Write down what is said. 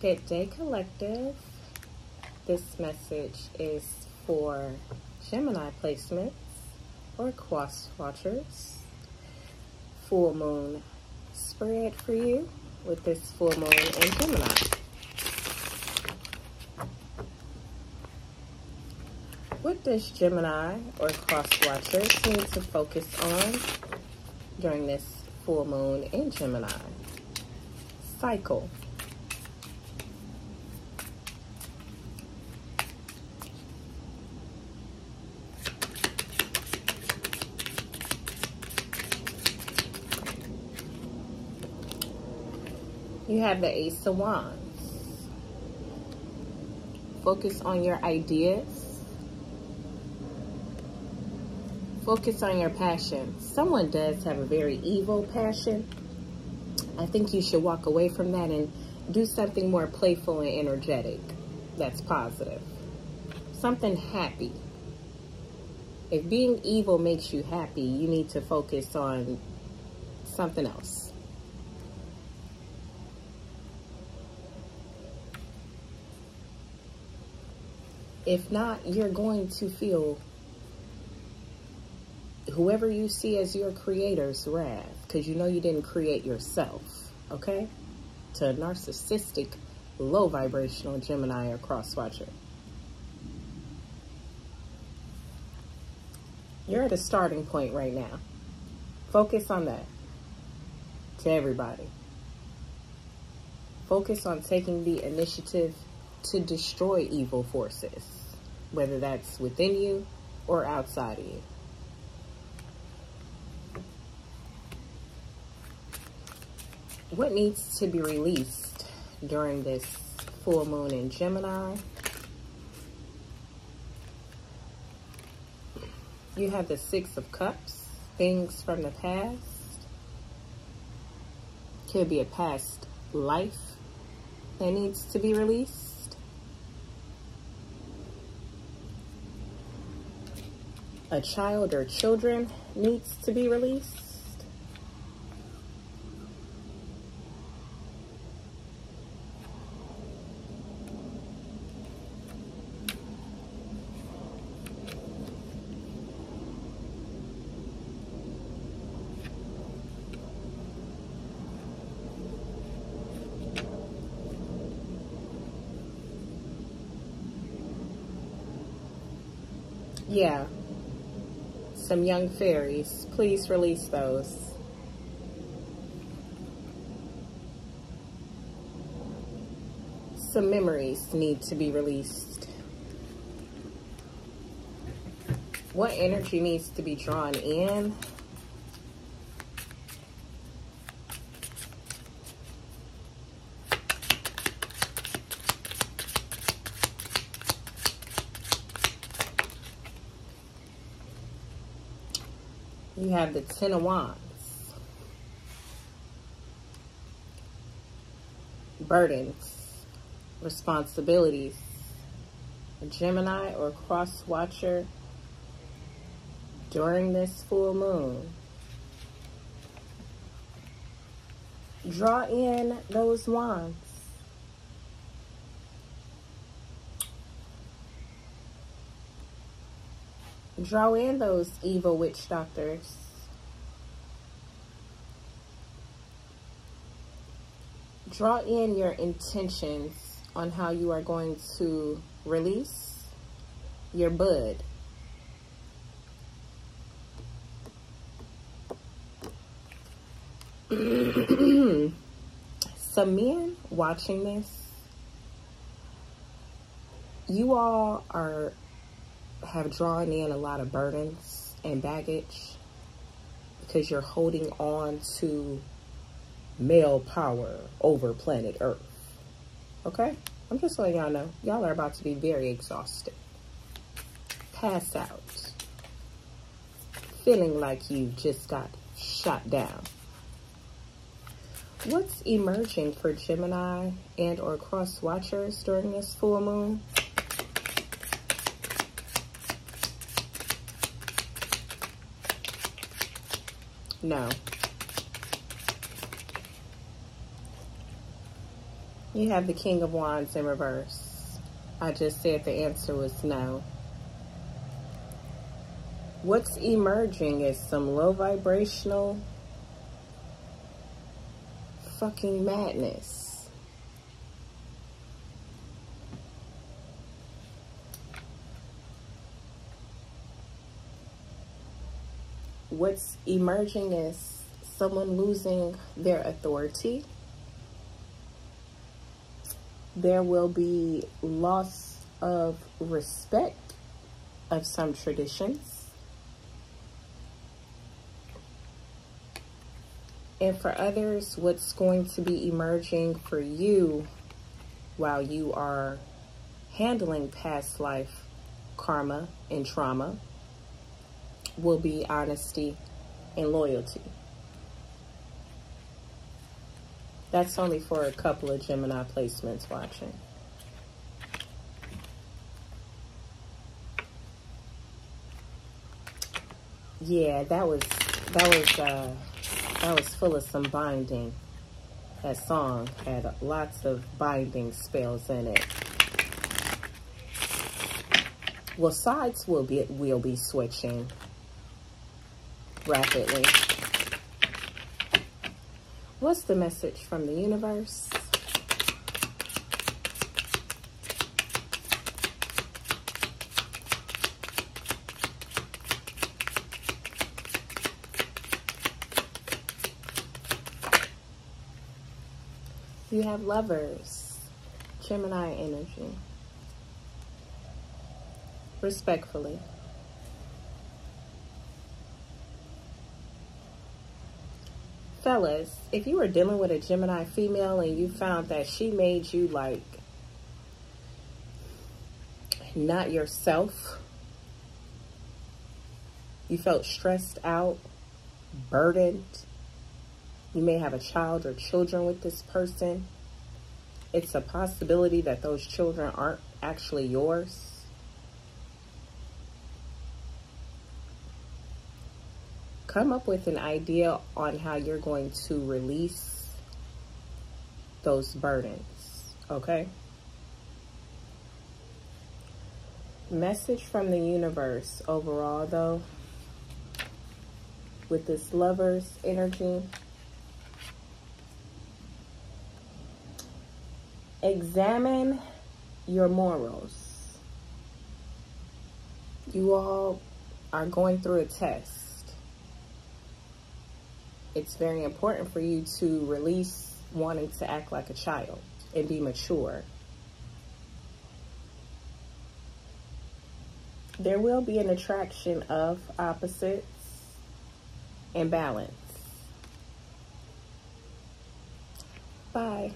Good day, Collective. This message is for Gemini placements or cross watchers. Full moon spread for you with this full moon in Gemini. What does Gemini or cross watchers need to focus on during this full moon in Gemini? Cycle. You have the Ace of Wands. Focus on your ideas. Focus on your passion. Someone does have a very evil passion. I think you should walk away from that and do something more playful and energetic. That's positive. Something happy. If being evil makes you happy, you need to focus on something else. If not, you're going to feel whoever you see as your creator's wrath, because you know you didn't create yourself, okay? To a narcissistic, low vibrational Gemini or cross watcher. You're at a starting point right now. Focus on that. To everybody. Focus on taking the initiative to destroy evil forces, whether that's within you or outside of you. What needs to be released during this full moon in Gemini? You have the Six of Cups, things from the past. Could be a past life that needs to be released. A child or children needs to be released. Yeah. Some young fairies, please release those. Some memories need to be released. What energy needs to be drawn in? You have the Ten of Wands. Burdens, responsibilities. A Gemini or cross watcher during this full moon. Draw in those wands. Draw in those evil witch doctors. Draw in your intentions on how you are going to release your bud. Some men watching this, you all have drawn in a lot of burdens and baggage because you're holding on to male power over planet Earth. Okay? I'm just letting y'all know. Y'all are about to be very exhausted. Pass out. Feeling like you just got shot down. What's emerging for Gemini and or cross watchers during this full moon? No. You have the King of Wands in reverse. I just said the answer was no. What's emerging is some low vibrational fucking madness. What's emerging is someone losing their authority. There will be loss of respect of some traditions. And for others, what's going to be emerging for you while you are handling past life karma and trauma will be honesty and loyalty. That's only for a couple of Gemini placements watching. Yeah, that was full of some binding. That song had lots of binding spells in it. Well, sides will be switching rapidly. What's the message from the universe? You have lovers, Gemini energy. Respectfully. Fellas, if you were dealing with a Gemini female and you found that she made you like not yourself, you felt stressed out, burdened, you may have a child or children with this person, it's a possibility that those children aren't actually yours. Come up with an idea on how you're going to release those burdens, okay? Message from the universe overall, though, with this lover's energy. Examine your morals. You all are going through a test. It's very important for you to release wanting to act like a child and be mature. There will be an attraction of opposites and balance. Bye.